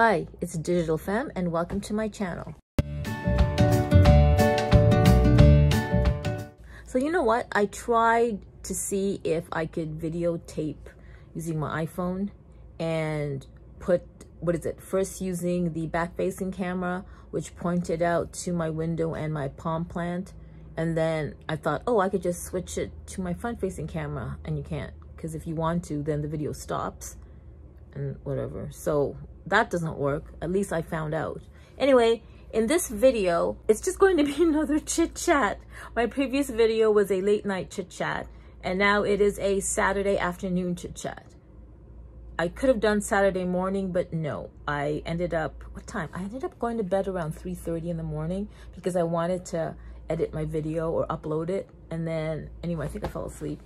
Hi, it's DigitalFemme and welcome to my channel. So you know what? I tried to see if I could videotape using my iPhone and put, first using the back-facing camera, which pointed out to my window and my palm plant. And then I thought, oh, I could just switch it to my front-facing camera, and you can't, because if you want to, then the video stops and whatever. So that doesn't work. At least I found out. Anyway, in this video, it's just going to be another chit-chat. My previous video was a late-night chit-chat, and now it is a Saturday afternoon chit-chat. I could have done Saturday morning, but no, I ended up, what time? I ended up going to bed around 3:30 in the morning because I wanted to edit my video or upload it. And then, anyway, I think I fell asleep.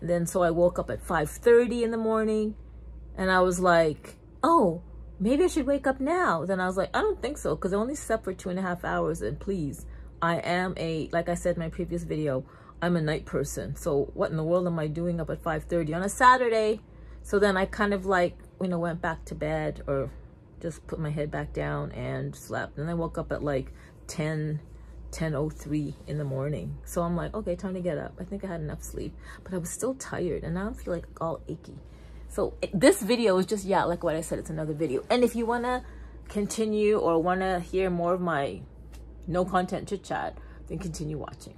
And then, so I woke up at 5:30 in the morning and I was like, oh, maybe I should wake up now. Then I was like, I don't think so, because I only slept for 2.5 hours. And please, I am a, like I said in my previous video, I'm a night person. So what in the world am I doing up at 5:30 on a Saturday? So then I kind of like, you know, went back to bed or just put my head back down and slept. And I woke up at like 10:03 in the morning. So I'm like, okay, time to get up. I think I had enough sleep, but I was still tired and now I feel like all achy. So this video is just, yeah, like what I said, it's another video. And if you want to continue or want to hear more of my no content chit chat, then continue watching.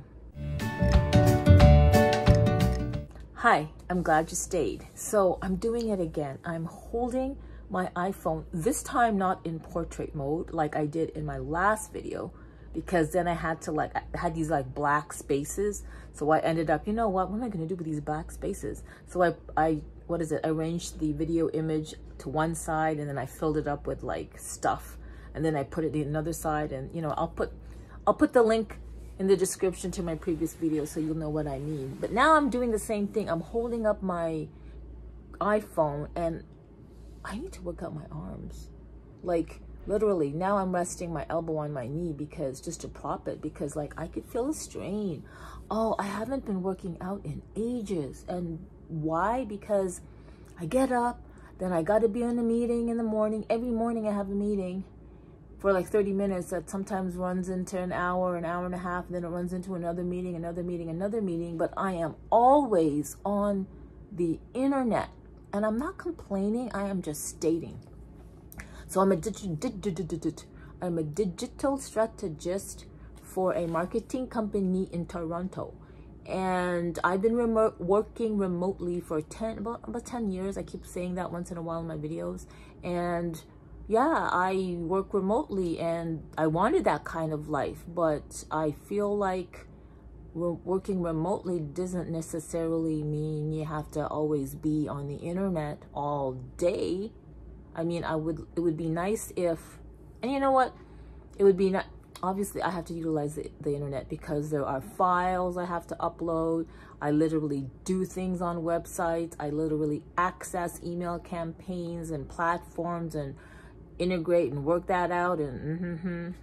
Hi, I'm glad you stayed. So I'm doing it again. I'm holding my iPhone, this time not in portrait mode like I did in my last video, because then I had to like, I had these like black spaces. So I ended up, you know what am I gonna do with these black spaces? So I arranged the video image to one side and then I filled it up with like stuff. And then I put it in another side, and you know, I'll put the link in the description to my previous video so you'll know what I mean. But now I'm doing the same thing. I'm holding up my iPhone and I need to work out my arms. Like, literally, now I'm resting my elbow on my knee because just to prop it, because like I could feel a strain. Oh, I haven't been working out in ages. And why? Because I get up, then I got to be in a meeting in the morning. Every morning I have a meeting for like 30 minutes that sometimes runs into an hour and a half, and then it runs into another meeting, another meeting, another meeting. But I am always on the internet, and I'm not complaining. I am just stating. So I'm a digital strategist for a marketing company in Toronto. And I've been working remotely for about 10 years. I keep saying that once in a while in my videos. And yeah, I work remotely and I wanted that kind of life, but I feel like working remotely doesn't necessarily mean you have to always be on the internet all day. I mean, it would be nice if, and you know what? It would be not, obviously I have to utilize the internet because there are files I have to upload. I literally do things on websites. I literally access email campaigns and platforms and integrate and work that out, and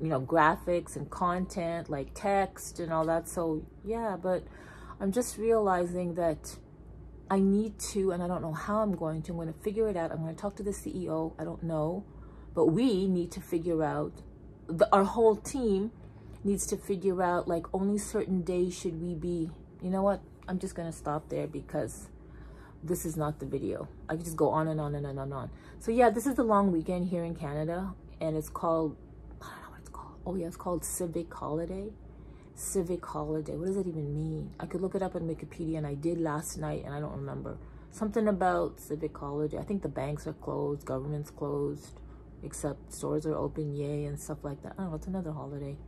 you know, graphics and content like text and all that. So yeah, but I'm just realizing that I need to, and I don't know how I'm going to figure it out. I'm going to talk to the CEO. I don't know, but we need to figure out, our whole team needs to figure out like only certain days should we be, you know what? I'm just going to stop there because this is not the video. I could just go on and on and on and on. So yeah, this is the long weekend here in Canada, and it's called, I don't know what it's called. Oh yeah, it's called Civic Holiday. Civic Holiday. What does that even mean? I could look it up on Wikipedia, and I did last night and I don't remember. Something about Civic Holiday. I think the banks are closed, government's closed, except stores are open, yay, and stuff like that. I don't know, it's another holiday.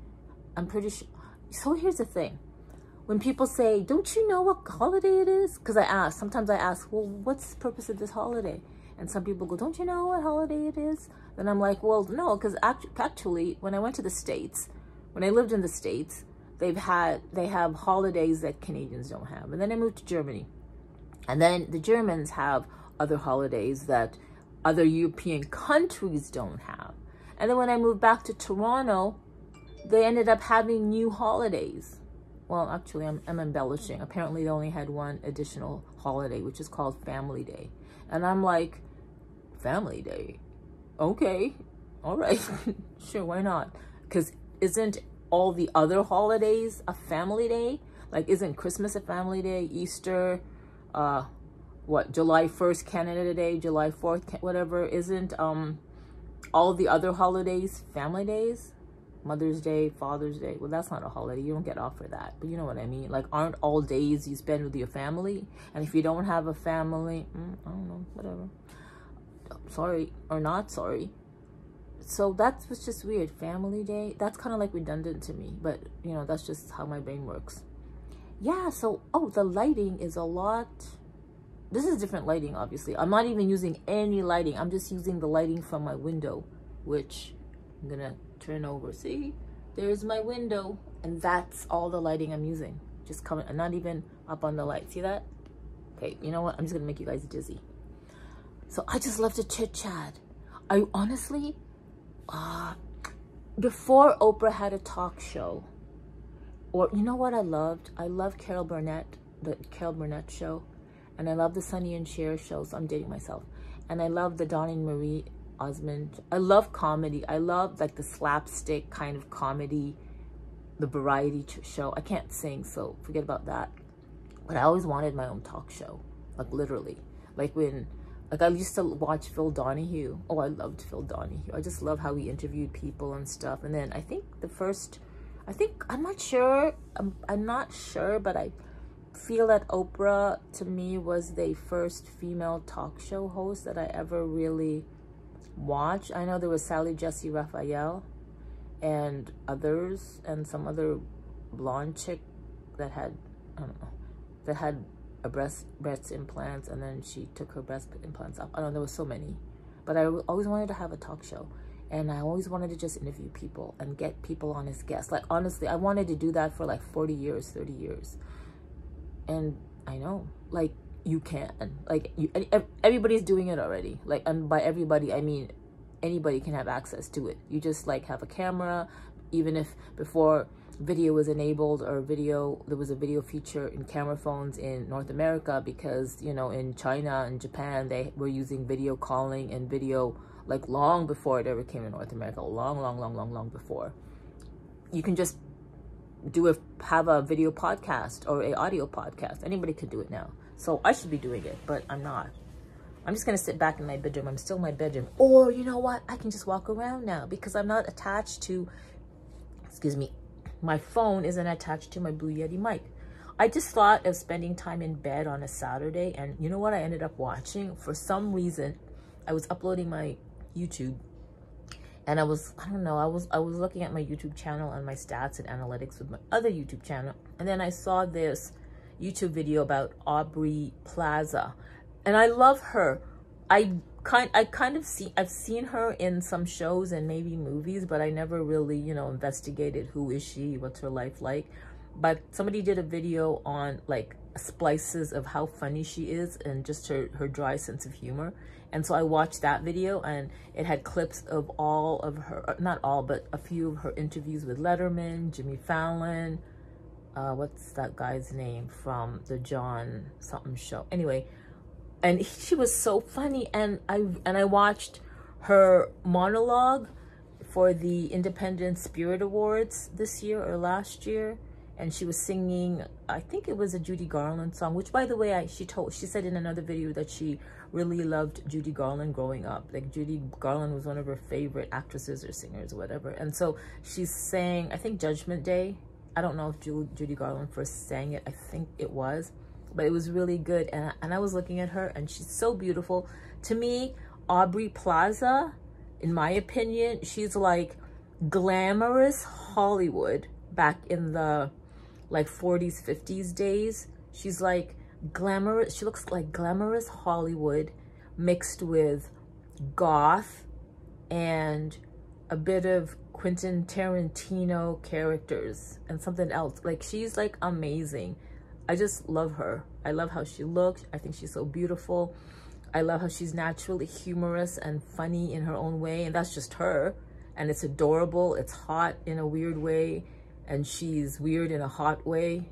I'm pretty sure. So here's the thing. When people say, don't you know what holiday it is? Because I ask, sometimes I ask, well, what's the purpose of this holiday? And some people go, don't you know what holiday it is? Then I'm like, well, no, because actually, when I went to the States, when I lived in the States, they have holidays that Canadians don't have. And then I moved to Germany, and then the Germans have other holidays that other European countries don't have. And then when I moved back to Toronto, they ended up having new holidays. Well, actually, I'm embellishing. Apparently, they only had one additional holiday, which is called Family Day. And I'm like, Family Day? okay, all right, sure, why not? Because isn't all the other holidays a family day? Like, isn't Christmas a family day, Easter, what, July 1st, Canada Day, July 4th, whatever, isn't all the other holidays family days? Mother's Day, Father's Day. Well, that's not a holiday. You don't get off for that. But you know what I mean? Like, aren't all days you spend with your family? And if you don't have a family, I don't know, whatever. Sorry or not sorry. So that was just weird. Family day. That's kind of like redundant to me. But, you know, that's just how my brain works. Yeah, so, oh, the lighting is a lot. This is different lighting, obviously. I'm not even using any lighting. I'm just using the lighting from my window, which I'm going to turn over. See, there's my window, and that's all the lighting I'm using. Just coming, I'm not even up on the light. See that? Okay, you know what? I'm just going to make you guys dizzy. So I just love to chit chat. I honestly, before Oprah had a talk show, or you know what I loved? I love Carol Burnett, the Carol Burnett show. And I love the Sonny and Cher shows. I'm dating myself. And I love the Donnie and Marie Osmond. I love comedy. I love like the slapstick kind of comedy, the variety show. I can't sing, so forget about that. But I always wanted my own talk show, like literally. Like when, like I used to watch Phil Donahue. Oh, I loved Phil Donahue. I just love how he interviewed people and stuff. And then I think the first, I'm not sure, but I feel that Oprah to me was the first female talk show host that I ever really watched. I know there was Sally Jesse Raphael and others, and some other blonde chick that had, I don't know, that had a breast implants, and then she took her breast implants off. I don't know, there were so many, but I always wanted to have a talk show, and I always wanted to just interview people and get people on as guests. Like honestly, I wanted to do that for like 40 years 30 years, and I know, like, you can, like, everybody's doing it already. Like, and by everybody I mean anybody can have access to it. You just like have a camera. Even if before video was enabled, or video, there was a video feature in camera phones in North America, because, you know, in China and Japan they were using video calling and video like long before it ever came to North America, long before. You can just have a video podcast or a audio podcast. Anybody could do it now. So I should be doing it, but I'm not. I'm just gonna sit back in my bedroom. I'm still in my bedroom. Or you know what? I can just walk around now, because I'm not attached to, excuse me, my phone isn't attached to my Blue Yeti mic. I just thought of spending time in bed on a Saturday, and you know what I ended up watching? For some reason, I was uploading my YouTube, and I was looking at my YouTube channel and my stats and analytics with my other YouTube channel. And then I saw this YouTube video about Aubrey Plaza. And I love her. I've seen her in some shows and maybe movies, but I never really, you know, investigated who is she, what's her life like. But somebody did a video on like splices of how funny she is and just her dry sense of humor. And so I watched that video, and it had clips of all of her, not all, but a few of her interviews with Letterman, Jimmy Fallon, what's that guy's name from the John something show. Anyway, and she was so funny. And I watched her monologue for the Independent Spirit Awards this year or last year. And she was singing, I think it was a Judy Garland song, which, by the way, she said in another video that she really loved Judy Garland growing up. Like, Judy Garland was one of her favorite actresses or singers or whatever. And so she sang, I think, Judgment Day. I don't know if Judy Garland first sang it. I think it was. But it was really good. And I was looking at her, and she's so beautiful. To me, Aubrey Plaza, in my opinion, she's like glamorous Hollywood back in the like 40s, 50s days. She's like glamorous. She looks like glamorous Hollywood mixed with goth and a bit of Quentin Tarantino characters and something else. Like, she's like amazing. I just love her. I love how she looked. I think she's so beautiful. I love how she's naturally humorous and funny in her own way. And that's just her. And it's adorable. It's hot in a weird way. And she's weird in a hot way.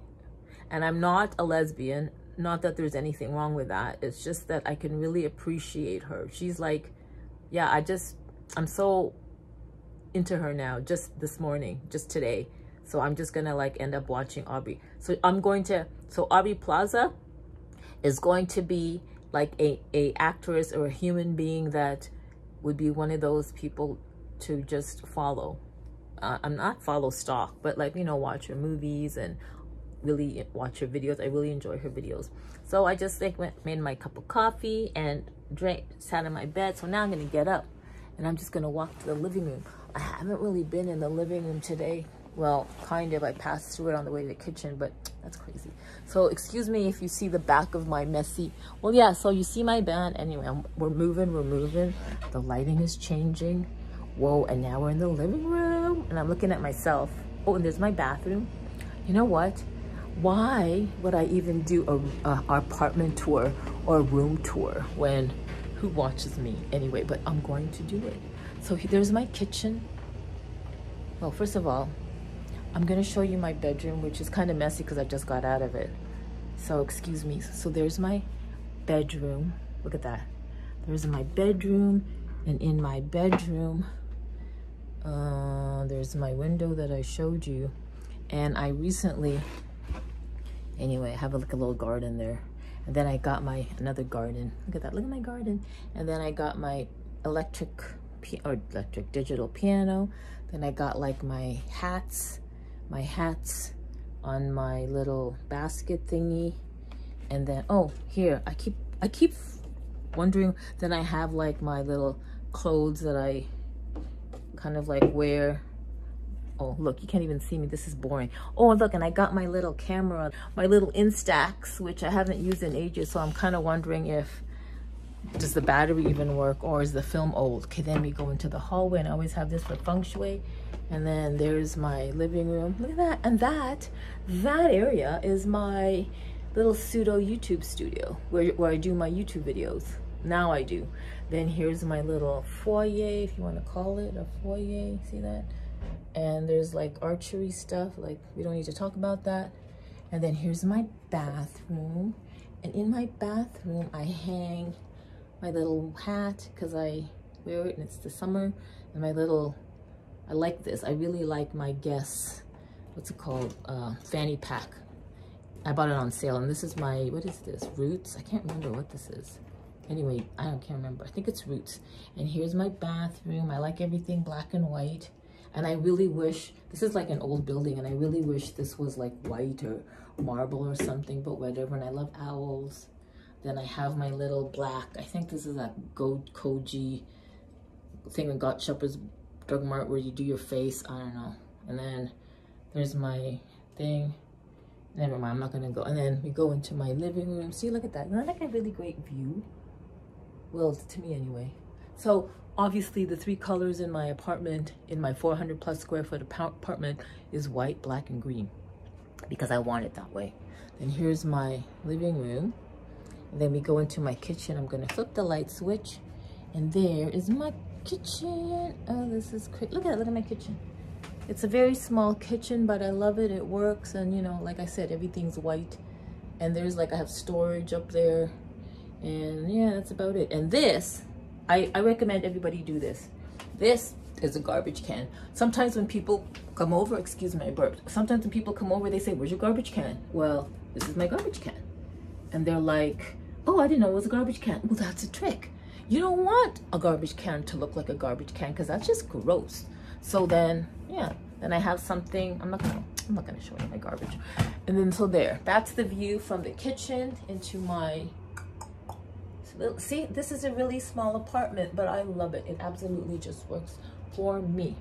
And I'm not a lesbian. Not that there's anything wrong with that. It's just that I can really appreciate her. She's like, yeah, I just, I'm so into her now, just this morning, just today. So I'm just gonna like end up watching Aubrey. So I'm going to, so Aubrey Plaza is going to be like a actress or a human being that would be one of those people to just follow. I'm not follow stalk, but like, you know, watch her movies and really watch her videos. I really enjoy her videos. So I just like made my cup of coffee and drank, sat on my bed. So now I'm gonna get up and I'm just gonna walk to the living room. I haven't really been in the living room today. Well, kind of, I passed through it on the way to the kitchen, but that's crazy. So excuse me if you see the back of my messy, well, yeah, so you see my band. Anyway, we're moving. The lighting is changing. Whoa, and now we're in the living room and I'm looking at myself. Oh, and there's my bathroom. You know what? Why would I even do a apartment tour or a room tour when who watches me anyway? But I'm going to do it. So there's my kitchen. Well, first of all, I'm gonna show you my bedroom, which is kind of messy because I just got out of it. So excuse me. So there's my bedroom. Look at that. There's my bedroom, and in my bedroom, there's my window that I showed you. And I recently, anyway, I have like a little garden there. And then I got my, another garden. Look at that, look at my garden. And then I got my digital piano. Then I got like my hats on my little basket thingy. And then, oh, here, I keep wondering, then I have like my little clothes that I kind of like wear. Oh, look, you can't even see me, this is boring. Oh, look, and I got my little camera, my little Instax, which I haven't used in ages, so I'm kind of wondering if, does the battery even work or is the film old? Okay, then we go into the hallway, and I always have this for feng shui. And then there's my living room. Look at that. And that area is my little pseudo YouTube studio where I do my YouTube videos. Now I do. Then here's my little foyer, if you want to call it a foyer. See that? And there's like archery stuff. Like, we don't need to talk about that. And then here's my bathroom. And in my bathroom, I hang my little hat because I wear it and it's the summer. And my little, I like this. I really like my Guess, what's it called? Fanny pack. I bought it on sale. And this is my, what is this? Roots? I can't remember what this is. Anyway, I can't remember. I think it's Roots. And here's my bathroom. I like everything black and white. And I really wish, this is like an old building, and I really wish this was like white or marble or something, but whatever. And I love owls. Then I have my little black, I think this is a goat koji thing in Got Shepherd's Drug Mart where you do your face, I don't know. And then there's my thing. Never mind, I'm not gonna go. And then we go into my living room. See, look at that, isn't that like a really great view? Well, to me anyway. So obviously the three colors in my apartment, in my 400 plus square foot apartment, is white, black, and green, because I want it that way. Then here's my living room. And then we go into my kitchen. I'm gonna flip the light switch, and there is my kitchen. Oh, this is crazy. Look at it, look at my kitchen. It's a very small kitchen, but I love it, it works. And you know, like I said, everything's white. And there's like, I have storage up there. And yeah, that's about it. And this, I recommend everybody do this. This is a garbage can. Sometimes when people come over, excuse my burp, sometimes when people come over, they say, where's your garbage can? Well, this is my garbage can. And they're like, oh, I didn't know it was a garbage can. Well, that's a trick. You don't want a garbage can to look like a garbage can because that's just gross. So then, yeah, then I have something. I'm not gonna show you my garbage. And then so there, that's the view from the kitchen into my, see, this is a really small apartment, but I love it. It absolutely just works for me.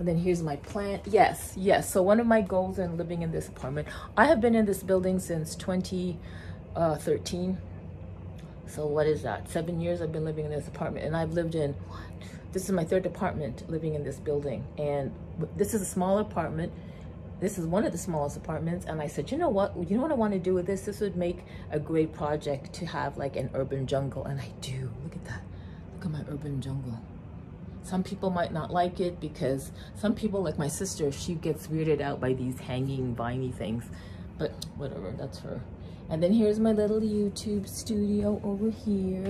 And then here's my plant. Yes, yes. So one of my goals in living in this apartment, I have been in this building since 2013. So what is that, 7 years I've been living in this apartment. And I've lived in, what, this is my third apartment living in this building. And this is a small apartment, this is one of the smallest apartments. And I said, you know what I want to do with this, this would make a great project to have like an urban jungle. And I do. Look at that, look at my urban jungle. Some people might not like it because some people, like my sister, she gets weirded out by these hanging viney things, but whatever, that's her. And then here's my little YouTube studio over here.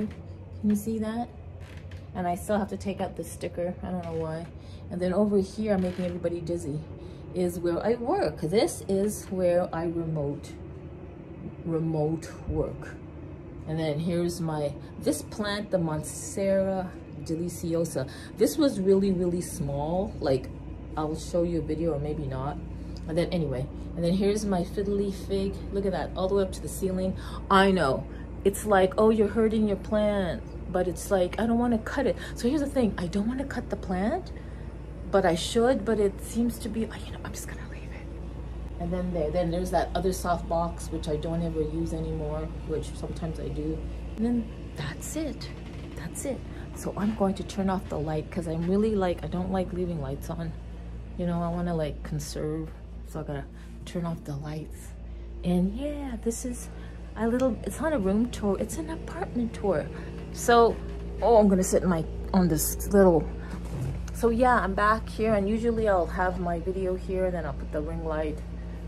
Can you see that? and I still have to take out the sticker. I don't know why. And then over here, I'm making everybody dizzy, is where I work. This is where I remote work. And then here's my, this plant, the Monstera deliciosa. This was really, really small. Like, I'll show you a video or maybe not. And then anyway, and then here's my fiddle leaf fig. Look at that, all the way up to the ceiling. I know, it's like, oh, you're hurting your plant, but it's like, I don't want to cut it. So here's the thing, I don't want to cut the plant, but I should, but it seems to be, you know, I'm just gonna leave it. And then there's that other soft box, which I don't ever use anymore, which sometimes I do. And then that's it, that's it. So I'm going to turn off the light because I'm really like, I don't like leaving lights on. You know, I want to like conserve. So I gotta turn off the lights. And yeah, this is a little, it's not a room tour, it's an apartment tour. So, oh, I'm gonna sit on this little, so yeah, I'm back here, and usually I'll have my video here and then I'll put the ring light,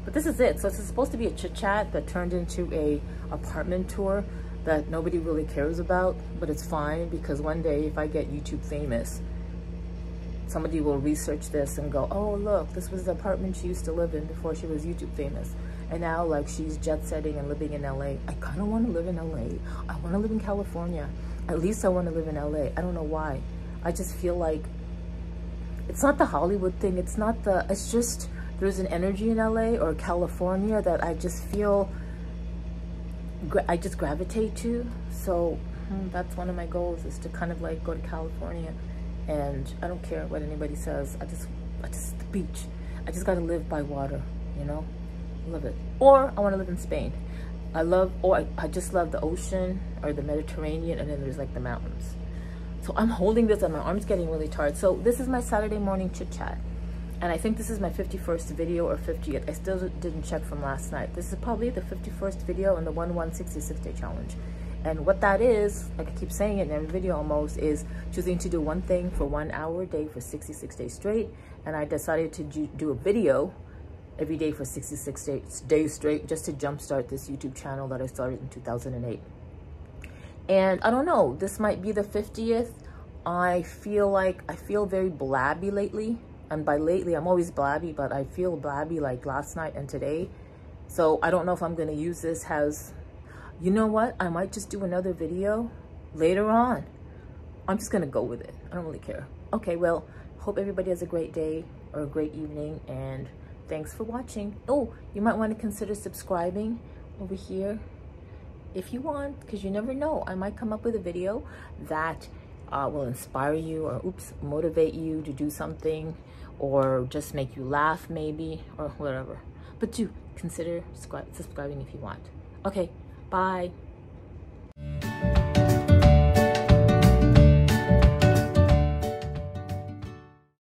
but this is it. So it's supposed to be a chit chat that turned into a apartment tour that nobody really cares about, but it's fine because one day if I get YouTube famous, somebody will research this and go, oh, look, this was the apartment she used to live in before she was YouTube famous. And now, like, she's jet-setting and living in LA. I kind of want to live in LA. I want to live in California. At least I want to live in LA. I don't know why. I just feel like it's not the Hollywood thing. It's not the, it's just, there's an energy in LA or California that I just feel, I just gravitate to. So that's one of my goals, is to kind of like go to California. And I don't care what anybody says. I just the beach. I just gotta live by water, you know? Love it. Or I wanna live in Spain. I just love the ocean or the Mediterranean, and then there's like the mountains. So I'm holding this and my arm's getting really tired. So this is my Saturday morning chit chat. And I think this is my 51st video or 50th. I still didn't check from last night. This is probably the 51st video in the 1-1-66 day challenge. And what that is, like I keep saying it in every video almost, is choosing to do one thing for 1 hour a day for 66 days straight. And I decided to do a video every day for 66 days straight just to jumpstart this YouTube channel that I started in 2008. And I don't know, this might be the 50th. I feel very blabby lately. And by lately, I'm always blabby, but I feel blabby like last night and today. So I don't know if I'm gonna use this as, you know what? I might just do another video later on. I'm just gonna go with it. I don't really care. Okay, well, hope everybody has a great day or a great evening, and thanks for watching. Oh, you might wanna consider subscribing over here if you want, because you never know. I might come up with a video that will inspire you or motivate you to do something, or just make you laugh maybe, or whatever. But do consider subscribing if you want. Okay. Bye.